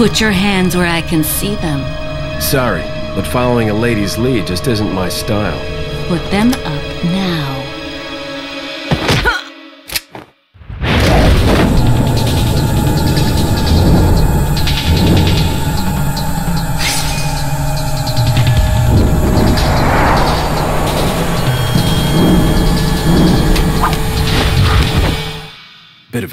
Put your hands where I can see them. Sorry, but following a lady's lead just isn't my style. Put them up now. Bit of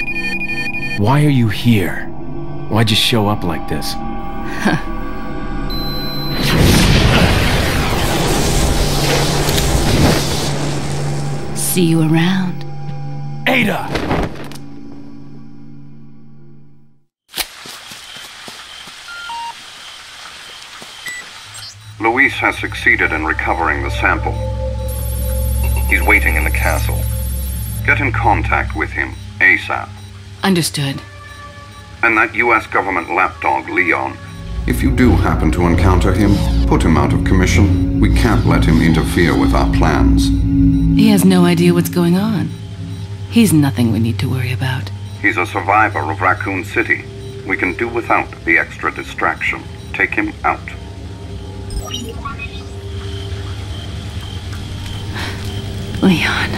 Why are you here? Why'd you show up like this? See you around. Ada! Luis has succeeded in recovering the sample. He's waiting in the castle. Get in contact with him ASAP. Understood. And that U.S. government lapdog, Leon. If you do happen to encounter him, put him out of commission. We can't let him interfere with our plans. He has no idea what's going on. He's nothing we need to worry about. He's a survivor of Raccoon City. We can do without the extra distraction. Take him out. Leon...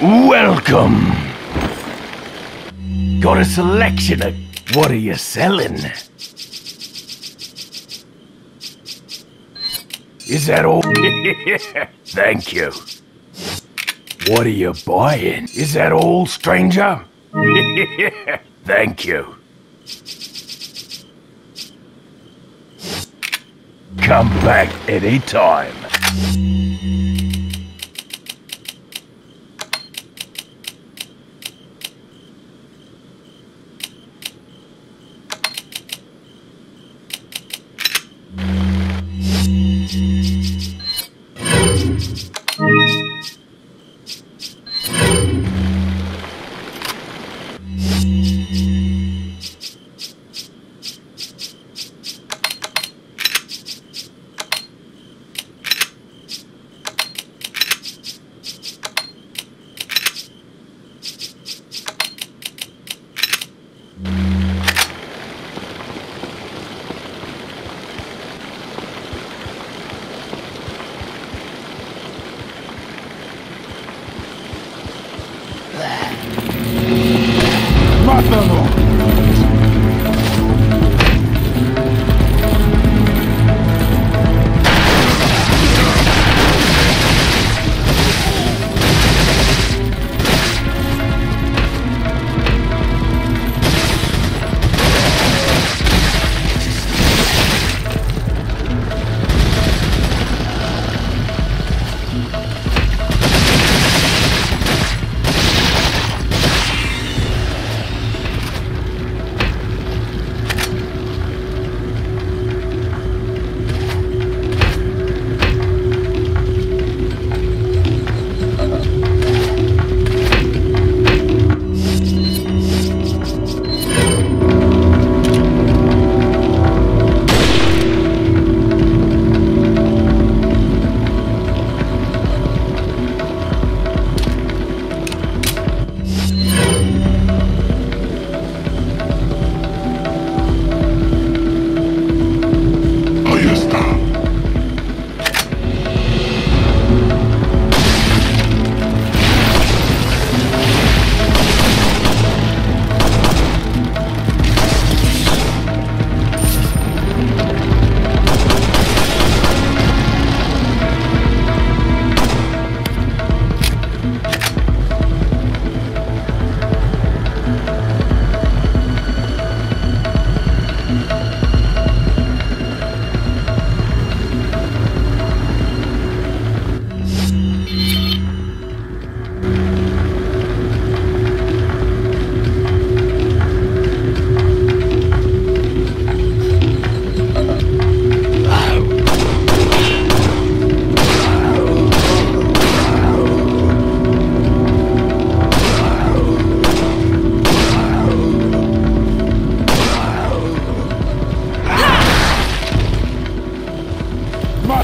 Welcome! Got a selection of... What are you selling? Is that all? Thank you. What are you buying? Is that all, stranger? Thank you. Come back anytime.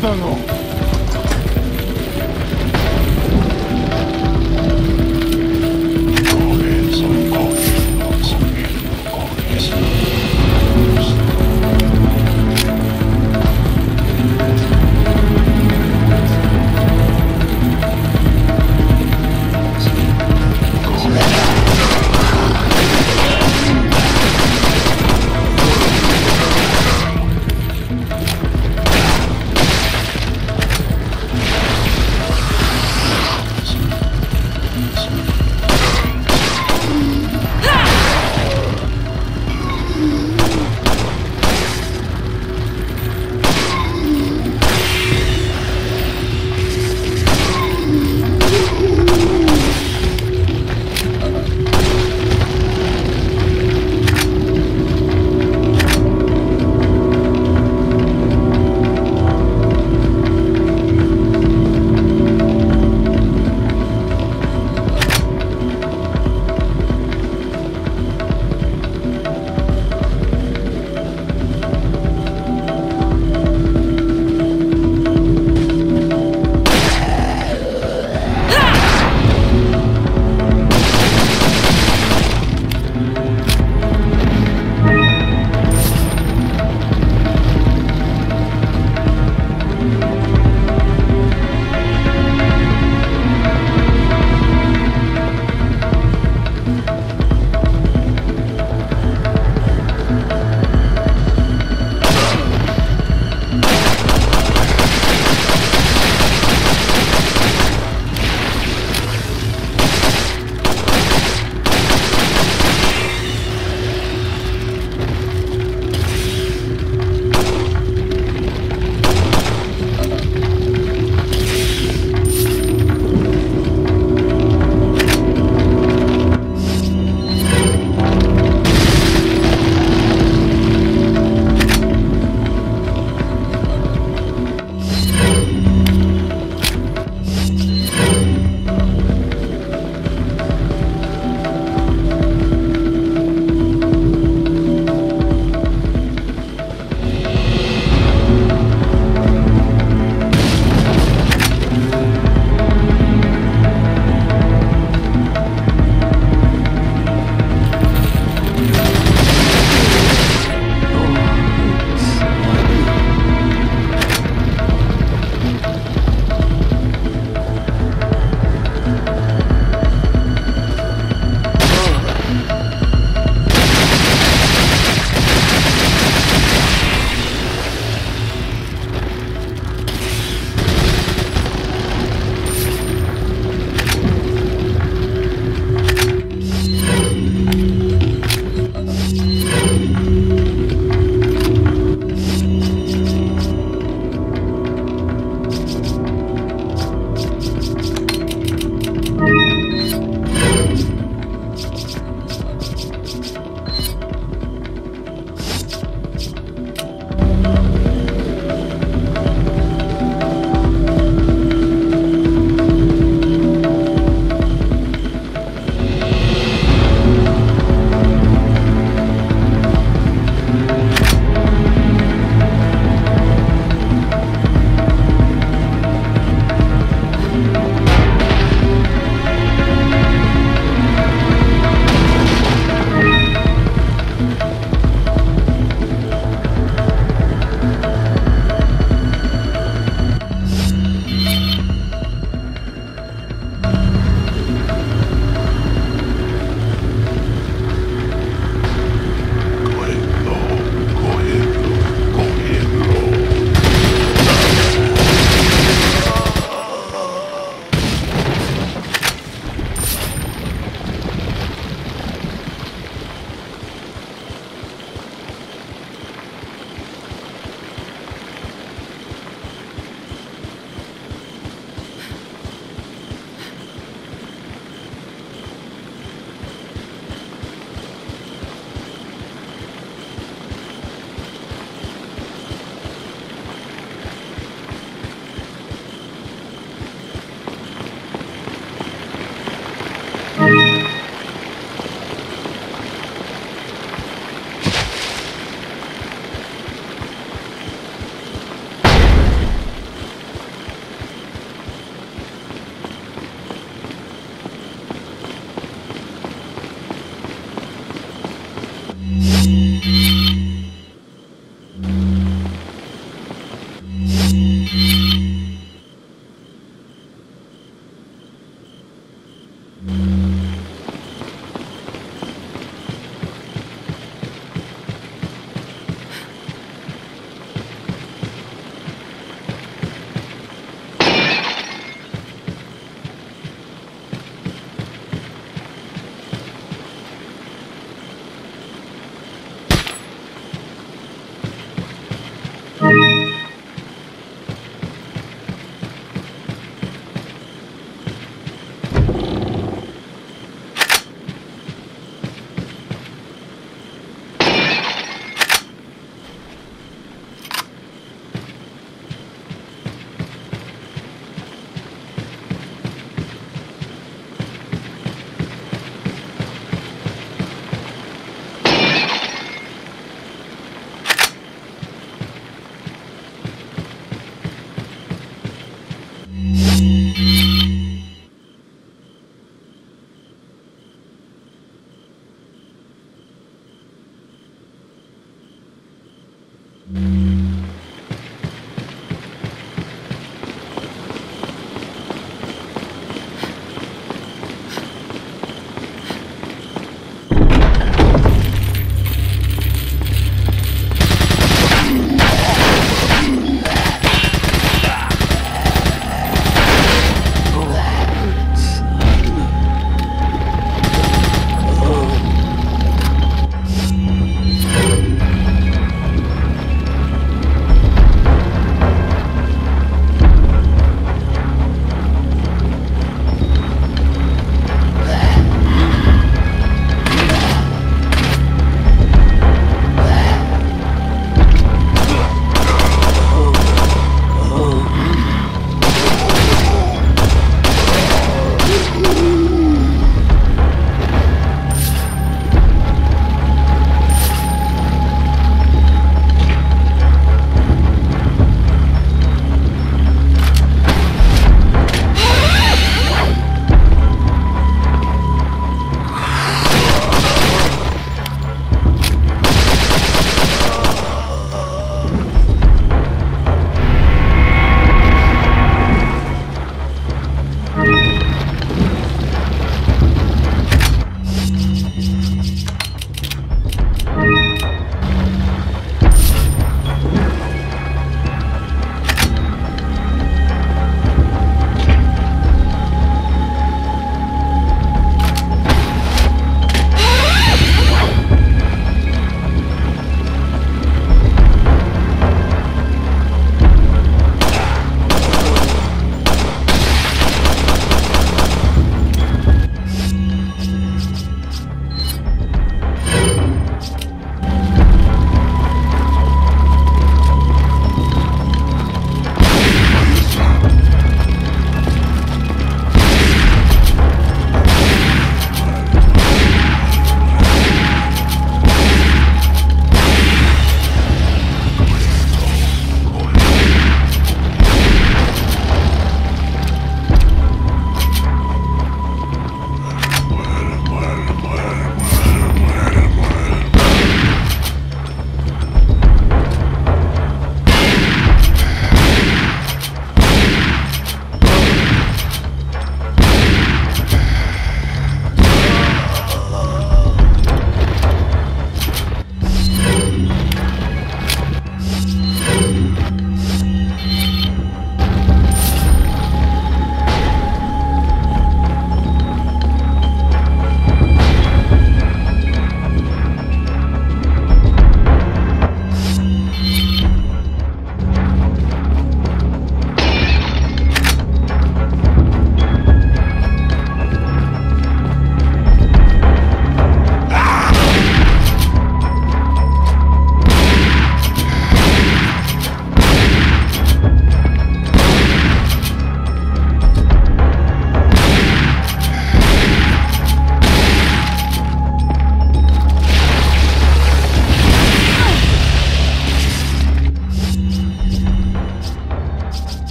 matando.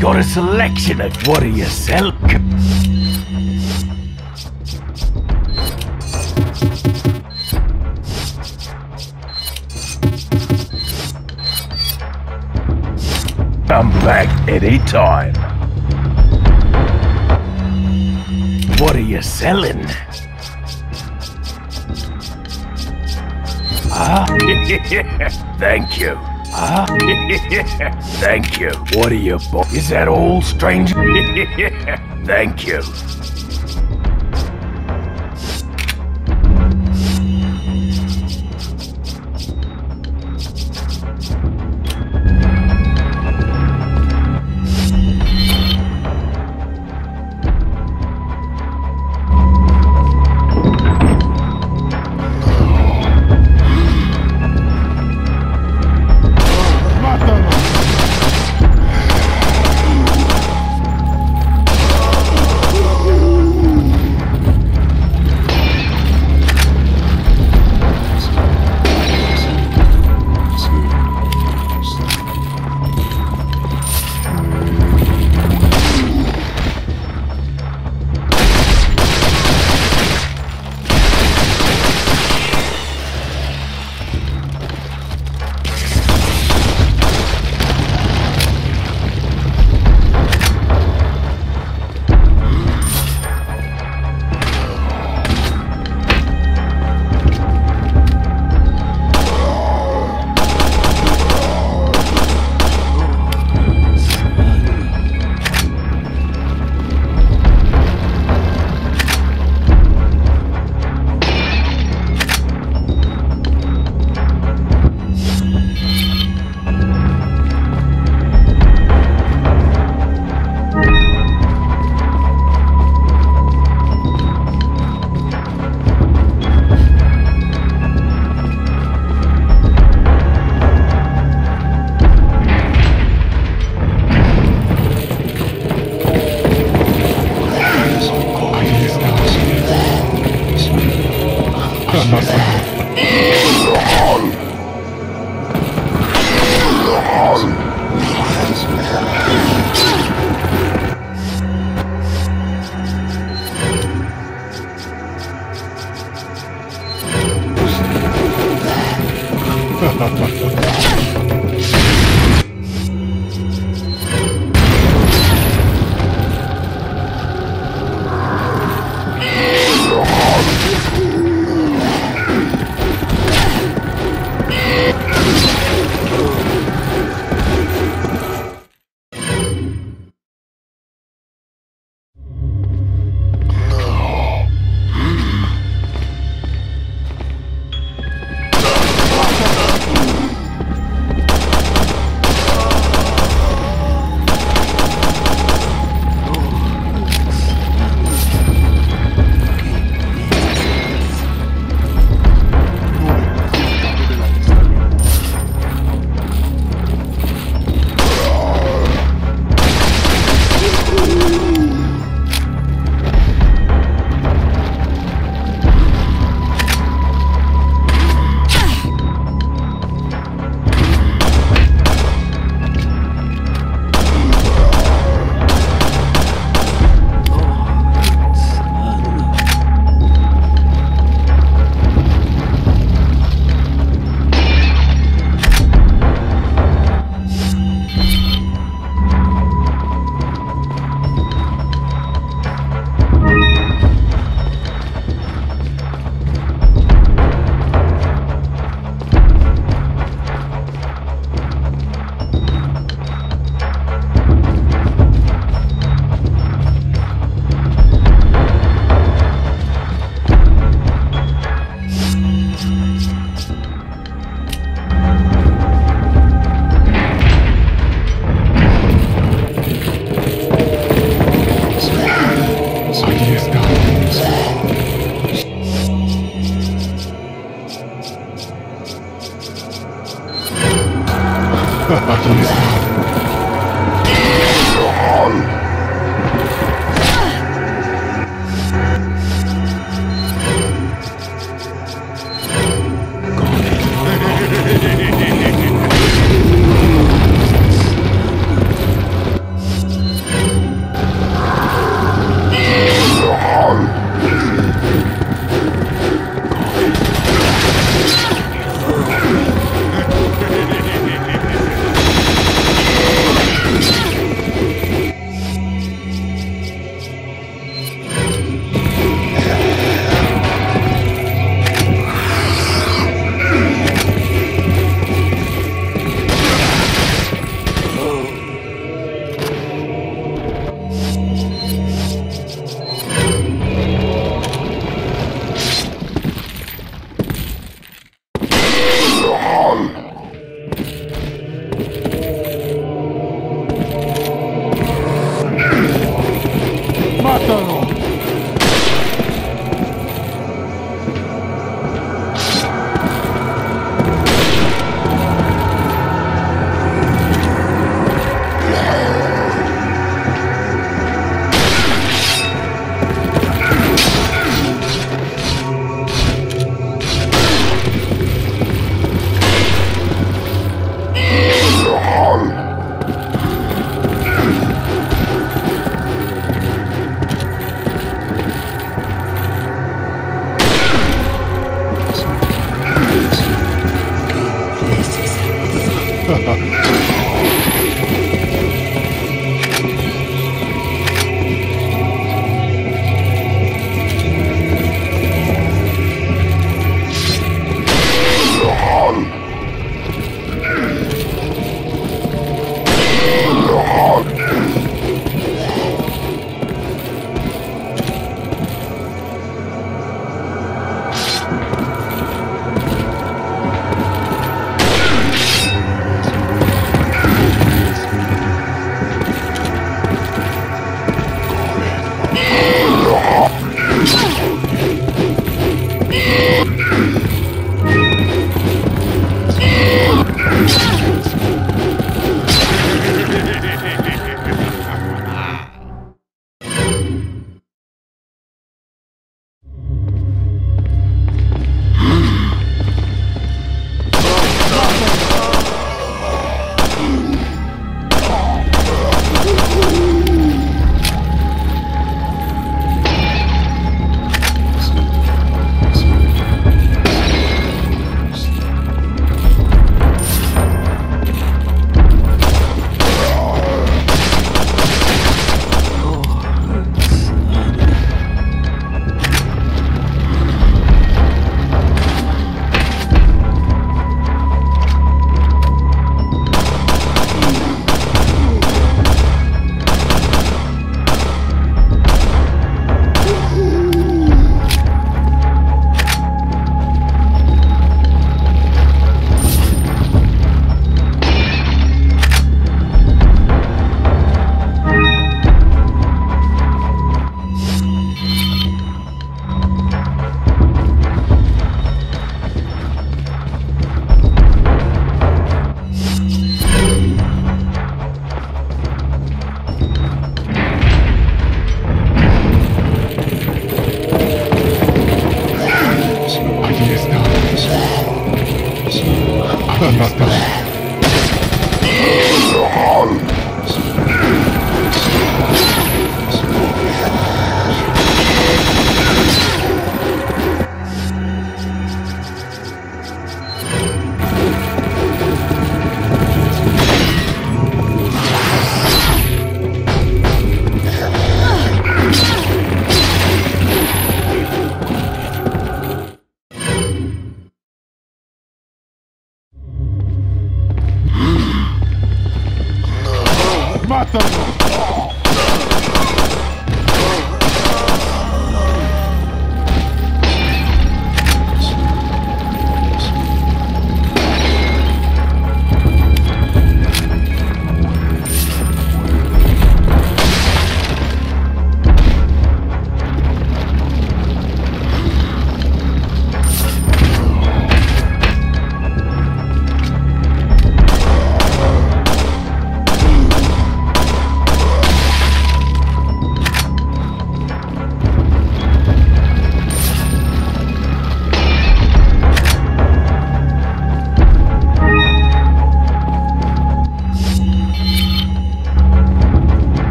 Got a selection of warrior self. Come back any time. What are you selling? Huh? Thank you. Huh? Thank you. What are you buying? Is that all, stranger? Thank you.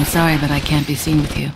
I'm sorry, but I can't be seen with you.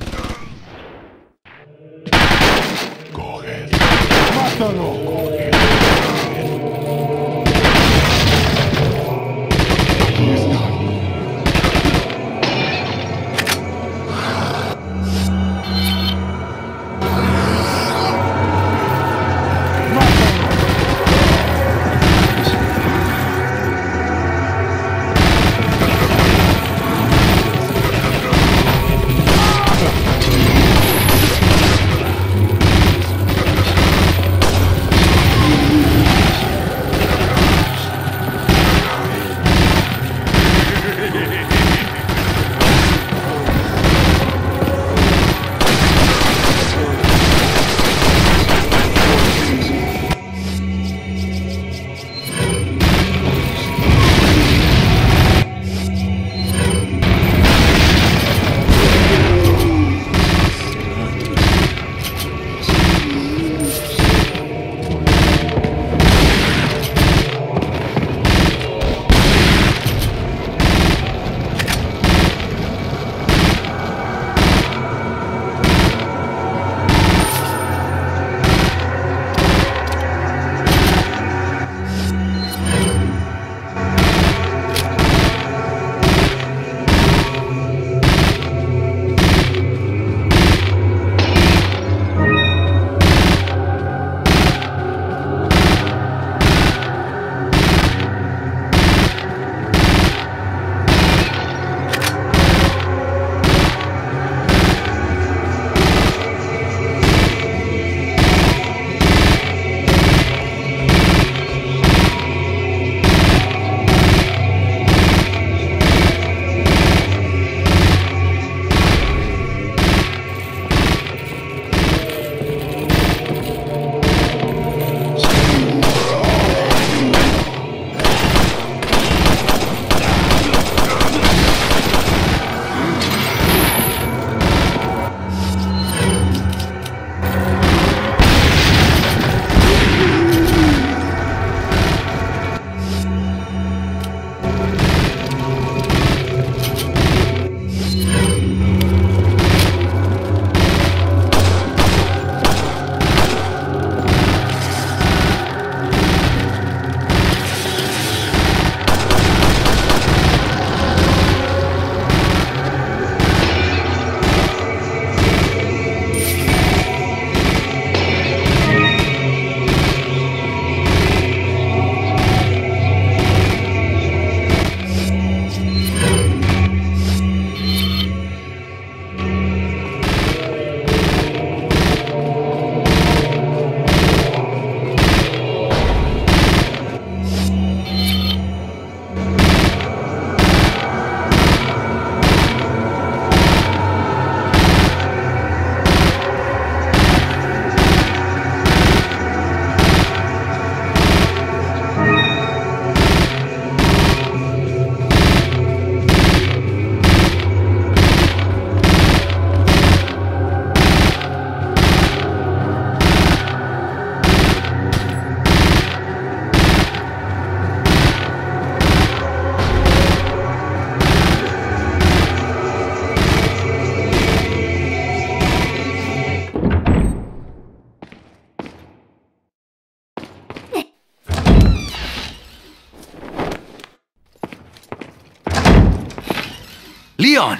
Leon!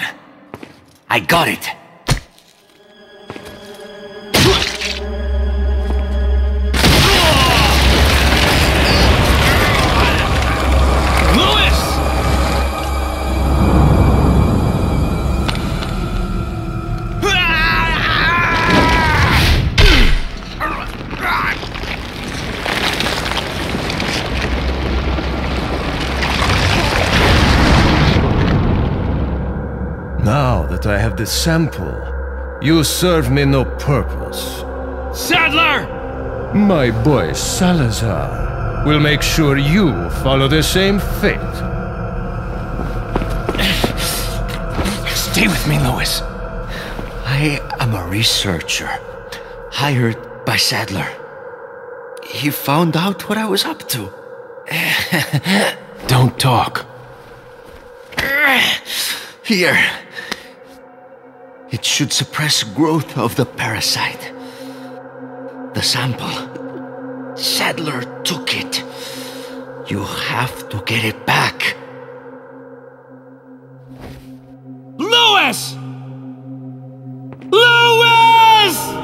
I got it! Luis! Now that I have the sample, you serve me no purpose. Sadler! My boy Salazar will make sure you follow the same fate. Stay with me, Luis. I am a researcher, hired by Sadler. He found out what I was up to. Don't talk. Here. It should suppress growth of the parasite. The sample. Sadler took it. You have to get it back. Luis! Luis!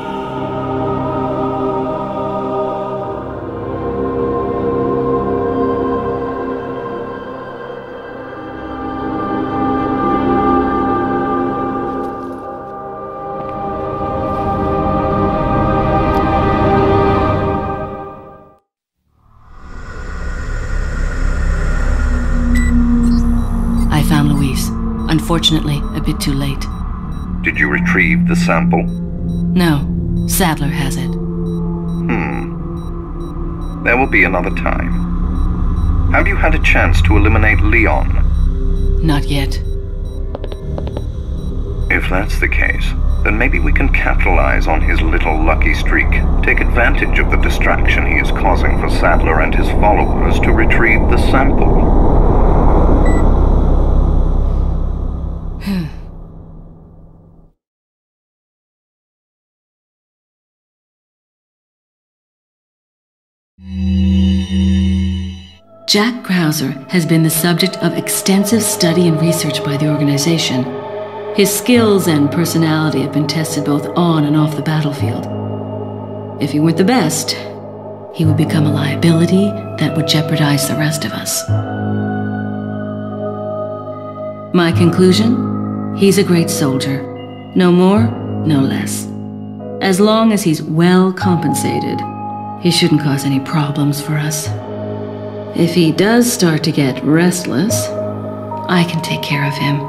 I found Luis. Unfortunately, a bit too late. Did you retrieve the sample? No. Sadler has it. There will be another time. Have you had a chance to eliminate Leon? Not yet. If that's the case, then maybe we can capitalize on his little lucky streak. Take advantage of the distraction he is causing for Sadler and his followers to retrieve the sample. Jack Krauser has been the subject of extensive study and research by the organization. His skills and personality have been tested both on and off the battlefield. If he weren't the best, he would become a liability that would jeopardize the rest of us. My conclusion? He's a great soldier. No more, no less. As long as he's well compensated, he shouldn't cause any problems for us. If he does start to get restless, I can take care of him.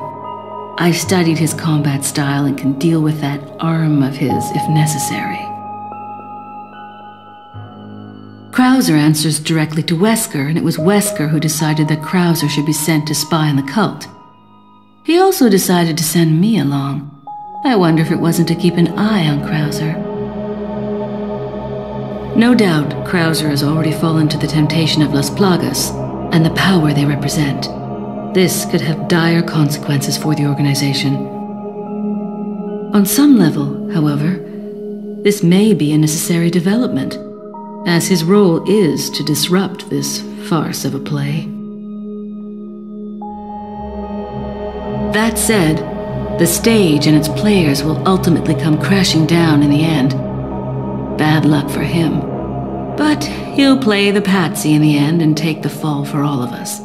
I've studied his combat style and can deal with that arm of his if necessary. Krauser answers directly to Wesker, and it was Wesker who decided that Krauser should be sent to spy on the cult. He also decided to send me along. I wonder if it wasn't to keep an eye on Krauser. No doubt, Krauser has already fallen to the temptation of Las Plagas and the power they represent. This could have dire consequences for the organization. On some level, however, this may be a necessary development, as his role is to disrupt this farce of a play. That said, the stage and its players will ultimately come crashing down in the end. Bad luck for him. But he'll play the patsy in the end and take the fall for all of us.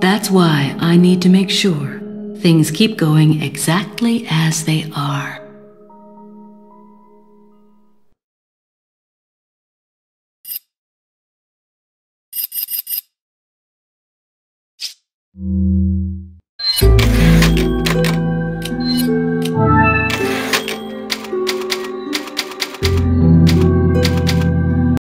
That's why I need to make sure things keep going exactly as they are.